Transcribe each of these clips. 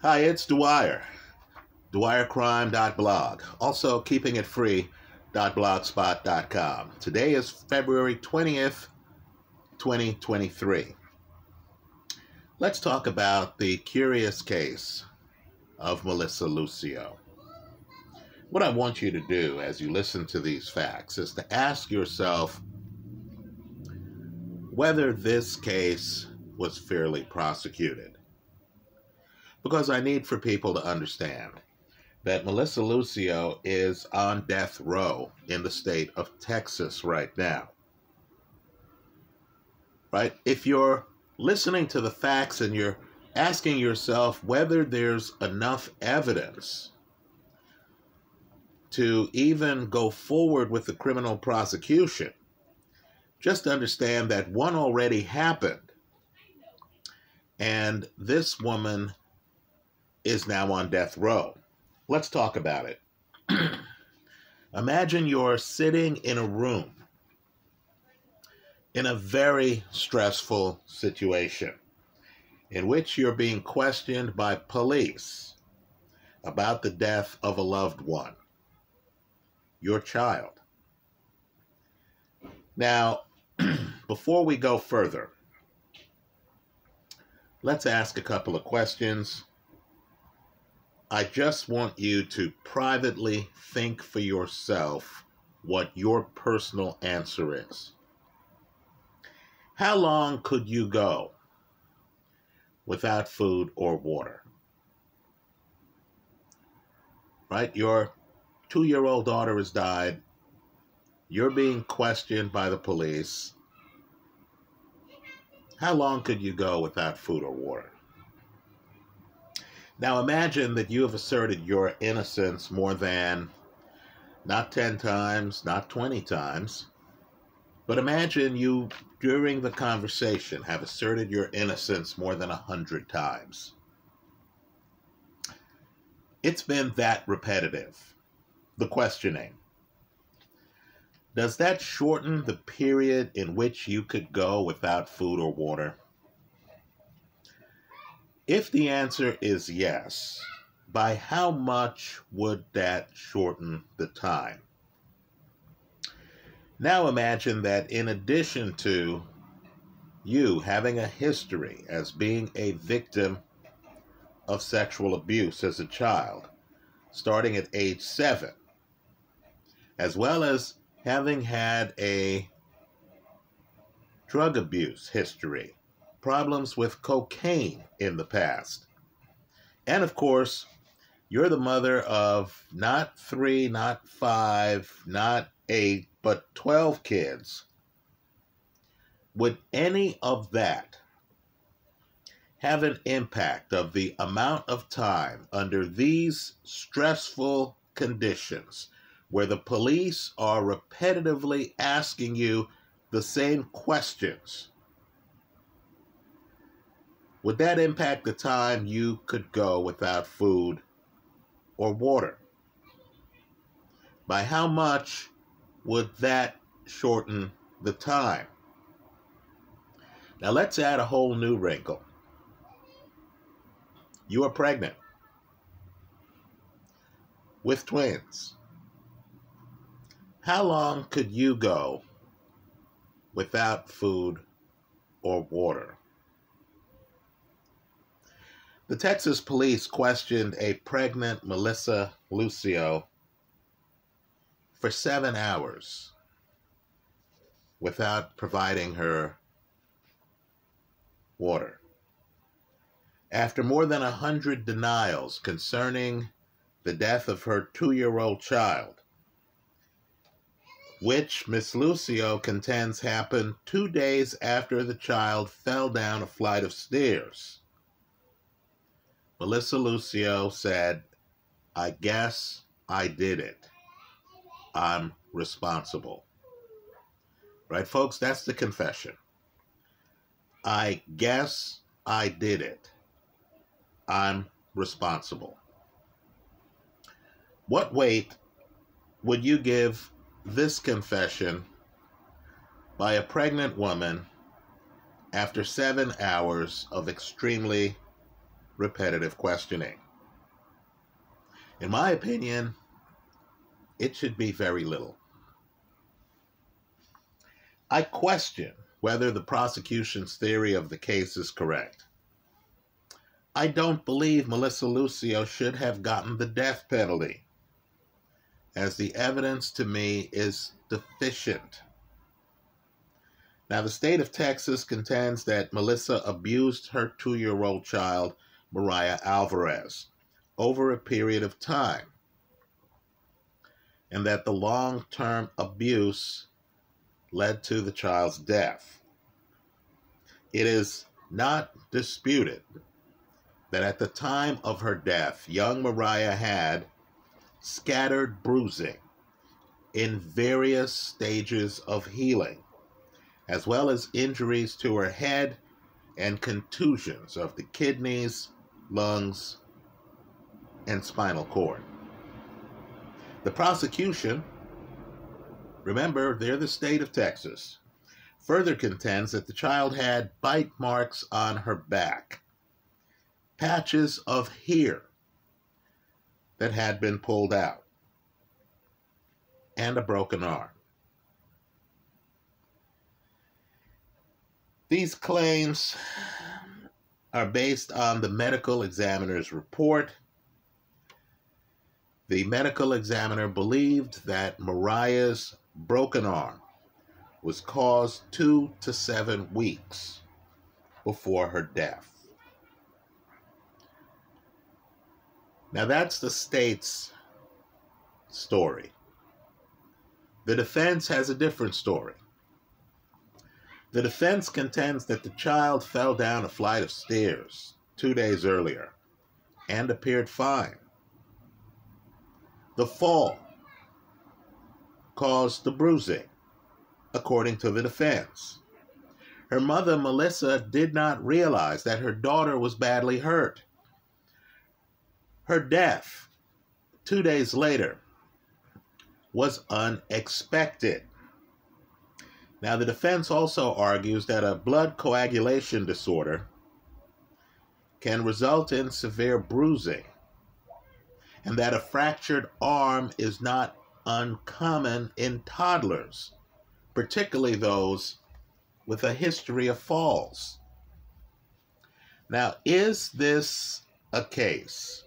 Hi, it's Dwyer. DwyerCrime.blog. Also, keepingitfree.blogspot.com. Today is February 20th, 2023. Let's talk about the curious case of Melissa Lucio. What I want you to do as you listen to these facts is to ask yourself whether this case was fairly prosecuted. Because I need for people to understand that Melissa Lucio is on death row in the state of Texas right now. Right? If you're listening to the facts and you're asking yourself whether there's enough evidence to even go forward with the criminal prosecution, just understand that one already happened, and this woman is now on death row. Let's talk about it. Imagine you're sitting in a room in a very stressful situation in which you're being questioned by police about the death of a loved one, your child. Now, before we go further, let's ask a couple of questions. I just want you to privately think for yourself what your personal answer is. How long could you go without food or water? Right? Your 2-year-old daughter has died. You're being questioned by the police. How long could you go without food or water? Now imagine that you have asserted your innocence more than, not 10 times, not 20 times, but imagine you, during the conversation, have asserted your innocence more than 100 times. It's been that repetitive, the questioning. Does that shorten the period in which you could go without food or water? If the answer is yes, by how much would that shorten the time? Now imagine that in addition to you having a history as being a victim of sexual abuse as a child, starting at age 7, as well as having had a drug abuse history, problems with cocaine in the past. And of course, you're the mother of not 3, not 5, not 8, but 12 kids. Would any of that have an impact of the amount of time under these stressful conditions where the police are repetitively asking you the same questions? Would that impact the time you could go without food or water? By how much would that shorten the time? Now let's add a whole new wrinkle. You are pregnant with twins. How long could you go without food or water? The Texas police questioned a pregnant Melissa Lucio for 7 hours without providing her water. After more than 100 denials concerning the death of her 2-year-old child, which Miss Lucio contends happened 2 days after the child fell down a flight of stairs, Melissa Lucio said, "I guess I did it. I'm responsible." Right, folks? That's the confession. I guess I did it. I'm responsible. What weight would you give this confession by a pregnant woman after 7 hours of extremely repetitive questioning. In my opinion, it should be very little. I question whether the prosecution's theory of the case is correct. I don't believe Melissa Lucio should have gotten the death penalty, as the evidence to me is deficient. Now, the state of Texas contends that Melissa abused her 2-year-old child, Mariah Alvarez, over a period of time, and that the long-term abuse led to the child's death. It is not disputed that at the time of her death, young Mariah had scattered bruising in various stages of healing, as well as injuries to her head and contusions of the kidneys, lungs, and spinal cord. The prosecution, remember, they're the state of Texas, further contends that the child had bite marks on her back, patches of hair that had been pulled out, and a broken arm. These claims are based on the medical examiner's report. The medical examiner believed that Mariah's broken arm was caused 2 to 7 weeks before her death. Now, that's the state's story. The defense has a different story. The defense contends that the child fell down a flight of stairs 2 days earlier and appeared fine. The fall caused the bruising, according to the defense. Her mother, Melissa, did not realize that her daughter was badly hurt. Her death 2 days later was unexpected. Now, the defense also argues that a blood coagulation disorder can result in severe bruising and that a fractured arm is not uncommon in toddlers, particularly those with a history of falls. Now, is this a case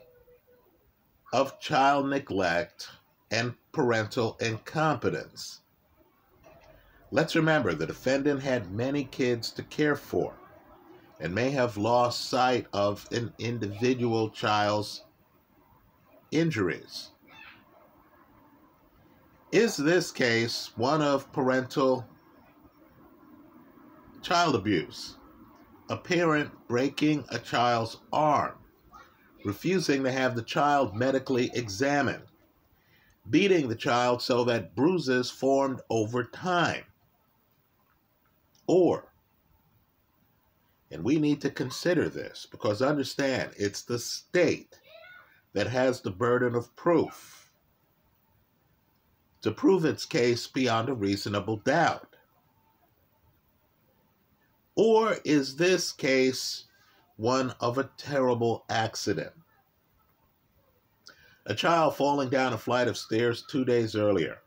of child neglect and parental incompetence? Let's remember, the defendant had many kids to care for and may have lost sight of an individual child's injuries. Is this case one of parental child abuse? A parent breaking a child's arm, refusing to have the child medically examined, beating the child so that bruises formed over time. Or, and we need to consider this, because understand, it's the state that has the burden of proof to prove its case beyond a reasonable doubt. Or is this case one of a terrible accident? A child falling down a flight of stairs 2 days earlier,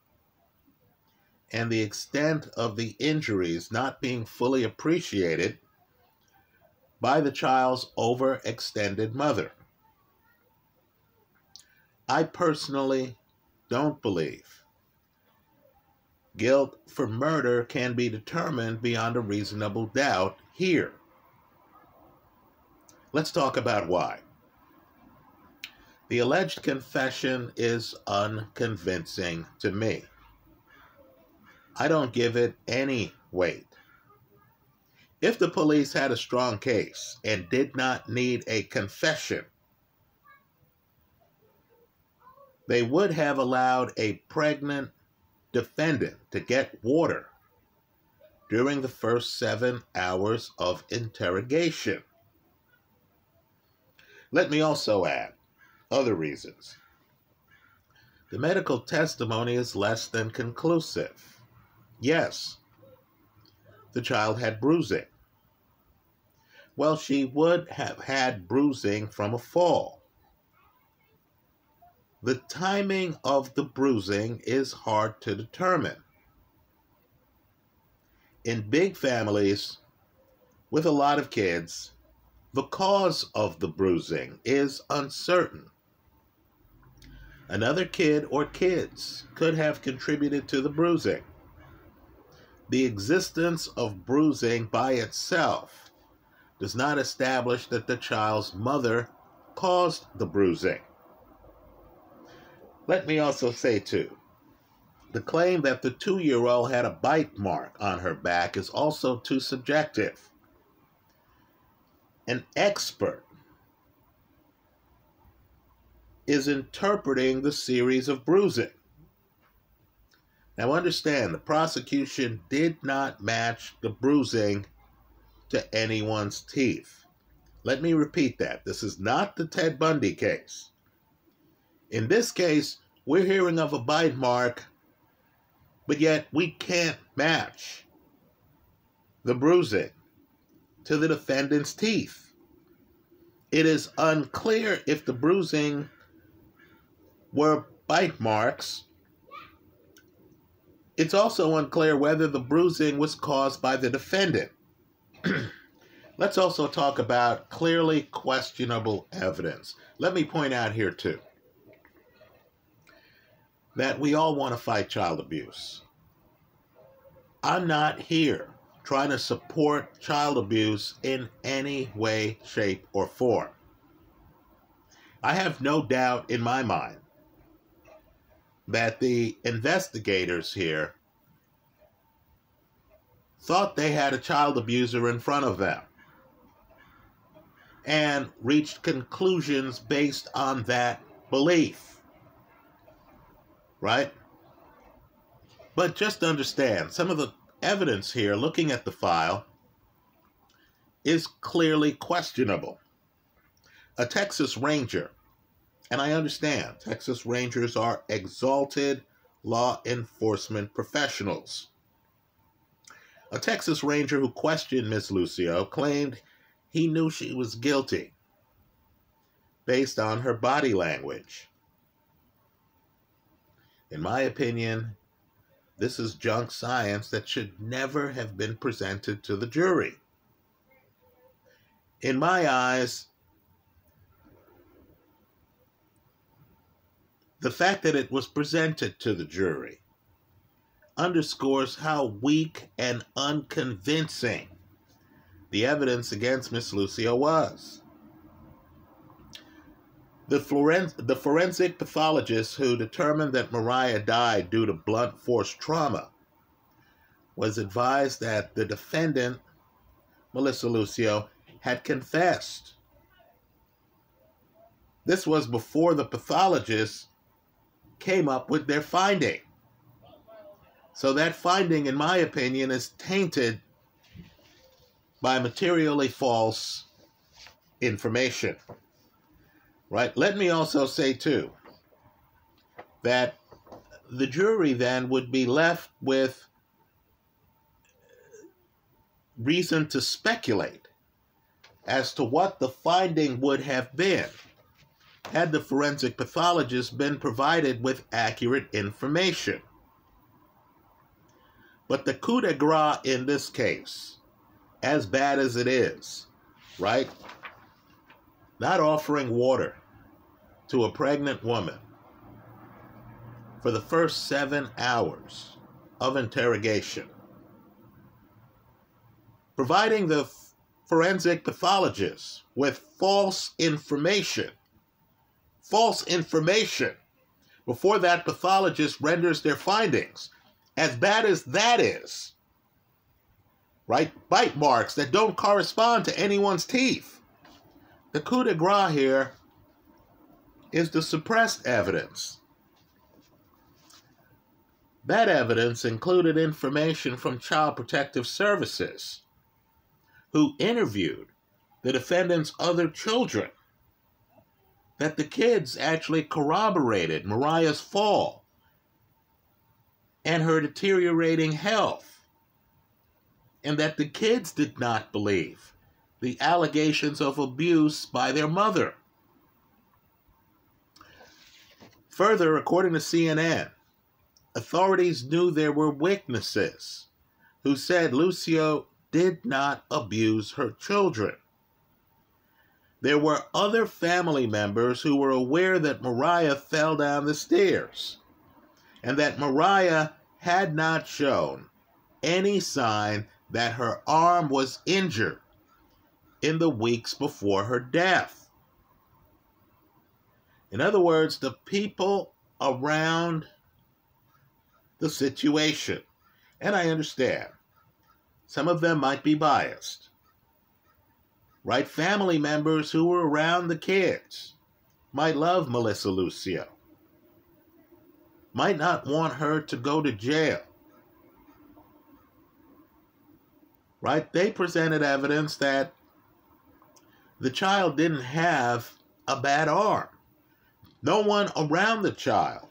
and the extent of the injuries not being fully appreciated by the child's overextended mother. I personally don't believe guilt for murder can be determined beyond a reasonable doubt here. Let's talk about why. The alleged confession is unconvincing to me. I don't give it any weight. If the police had a strong case and did not need a confession, they would have allowed a pregnant defendant to get water during the first 7 hours of interrogation. Let me also add other reasons. The medical testimony is less than conclusive. Yes, the child had bruising. Well, she would have had bruising from a fall. The timing of the bruising is hard to determine. In big families with a lot of kids, the cause of the bruising is uncertain. Another kid or kids could have contributed to the bruising. The existence of bruising by itself does not establish that the child's mother caused the bruising. Let me also say, too, the claim that the 2-year-old had a bite mark on her back is also too subjective. An expert is interpreting the series of bruising. Now understand, the prosecution did not match the bruising to anyone's teeth. Let me repeat that. This is not the Ted Bundy case. In this case, we're hearing of a bite mark, but yet we can't match the bruising to the defendant's teeth. It is unclear if the bruising were bite marks. It's also unclear whether the bruising was caused by the defendant. Let's also talk about clearly questionable evidence. Let me point out here, too, that we all want to fight child abuse. I'm not here trying to support child abuse in any way, shape, or form. I have no doubt in my mind that the investigators here thought they had a child abuser in front of them and reached conclusions based on that belief, right? But just understand, some of the evidence here, looking at the file, is clearly questionable. A Texas Ranger, and I understand Texas Rangers are exalted law enforcement professionals. A Texas Ranger who questioned Ms. Lucio claimed he knew she was guilty based on her body language. In my opinion, this is junk science that should never have been presented to the jury. In my eyes, the fact that it was presented to the jury underscores how weak and unconvincing the evidence against Ms. Lucio was. The forensic pathologist who determined that Mariah died due to blunt force trauma was advised that the defendant, Melissa Lucio, had confessed. This was before the pathologist came up with their finding. So that finding, in my opinion, is tainted by materially false information. Right? Let me also say, too, that the jury then would be left with reason to speculate as to what the finding would have been had the forensic pathologist been provided with accurate information. But the coup de grace in this case, as bad as it is, right? Not offering water to a pregnant woman for the first 7 hours of interrogation. Providing the forensic pathologist with false information before that pathologist renders their findings. As bad as that is, right? Bite marks that don't correspond to anyone's teeth. The coup de grace here is the suppressed evidence. That evidence included information from Child Protective Services, who interviewed the defendant's other children, that the kids actually corroborated Mariah's fall and her deteriorating health, and that the kids did not believe the allegations of abuse by their mother. Further, according to CNN, authorities knew there were witnesses who said Lucio did not abuse her children. There were other family members who were aware that Mariah fell down the stairs and that Mariah had not shown any sign that her arm was injured in the weeks before her death. In other words, the people around the situation, and I understand, some of them might be biased, right? Family members who were around the kids might love Melissa Lucio, might not want her to go to jail, right? They presented evidence that the child didn't have a bad arm. No one around the child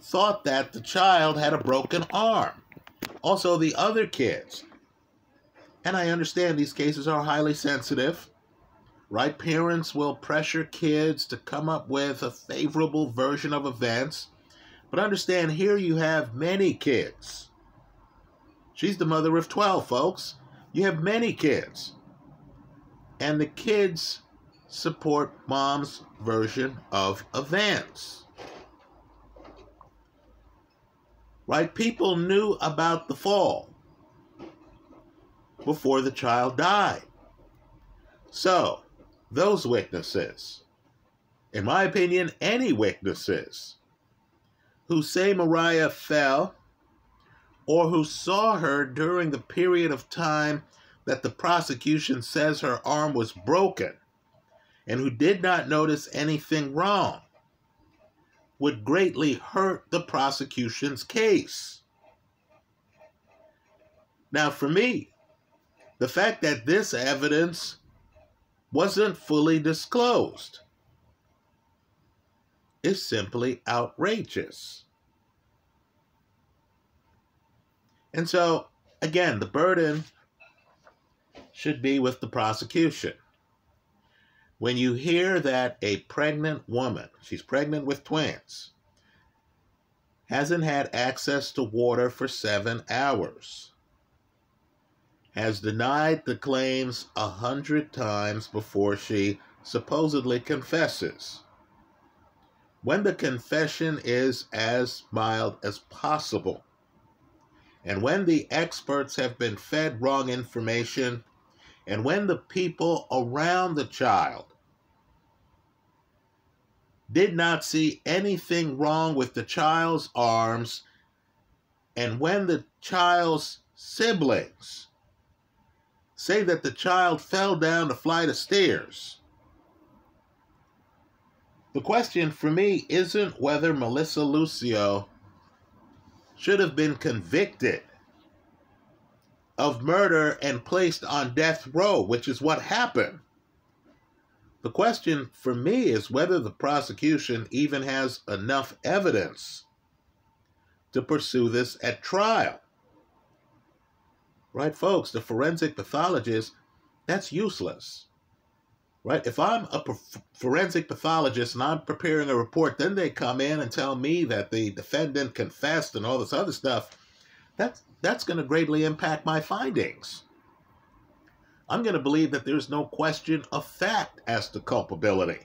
thought that the child had a broken arm. Also, the other kids. And I understand these cases are highly sensitive, right? Parents will pressure kids to come up with a favorable version of events. But understand, here you have many kids. She's the mother of 12, folks. You have many kids. And the kids support mom's version of events. Right? People knew about the fall before the child died. So, those witnesses, in my opinion, any witnesses who say Mariah fell or who saw her during the period of time that the prosecution says her arm was broken and who did not notice anything wrong would greatly hurt the prosecution's case. Now, for me, the fact that this evidence wasn't fully disclosed is simply outrageous. And so, again, the burden should be with the prosecution. When you hear that a pregnant woman, she's pregnant with twins, hasn't had access to water for 7 hours, has denied the claims 100 times before she supposedly confesses, when the confession is as mild as possible, and when the experts have been fed wrong information, and when the people around the child did not see anything wrong with the child's arms, and when the child's siblings say that the child fell down a flight of stairs, the question for me isn't whether Melissa Lucio should have been convicted of murder and placed on death row, which is what happened. The question for me is whether the prosecution even has enough evidence to pursue this at trial. Right, folks, the forensic pathologist, that's useless. Right, if I'm a forensic pathologist and I'm preparing a report, then they come in and tell me that the defendant confessed and all this other stuff, that's going to greatly impact my findings. I'm going to believe that there's no question of fact as to culpability.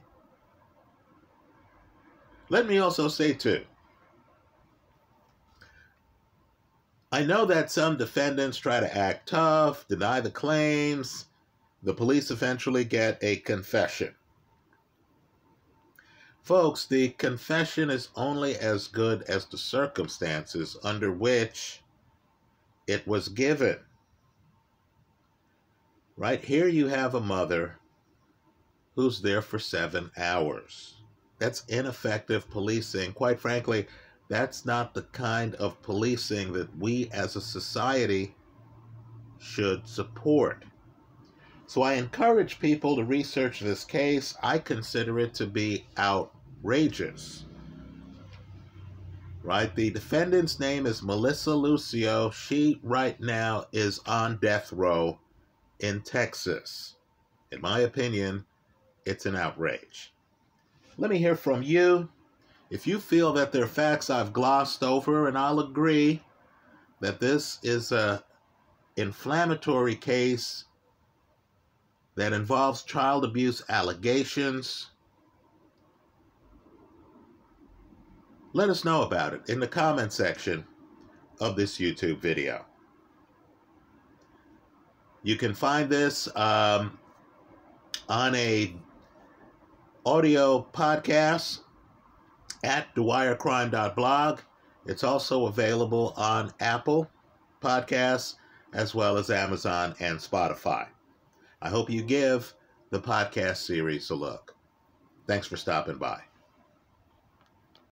Let me also say, too, I know that some defendants try to act tough, deny the claims. The police eventually get a confession. Folks, the confession is only as good as the circumstances under which it was given. Right here you have a mother who's there for 7 hours. That's ineffective policing. Quite frankly, that's not the kind of policing that we as a society should support. So I encourage people to research this case. I consider it to be outrageous. Right? The defendant's name is Melissa Lucio. She right now is on death row in Texas. In my opinion, it's an outrage. Let me hear from you. If you feel that there are facts I've glossed over, and I'll agree that this is an inflammatory case that involves child abuse allegations, let us know about it in the comment section of this YouTube video. You can find this on a audio podcast at DwyerCrime.blog. It's also available on Apple Podcasts as well as Amazon and Spotify. I hope you give the podcast series a look. Thanks for stopping by.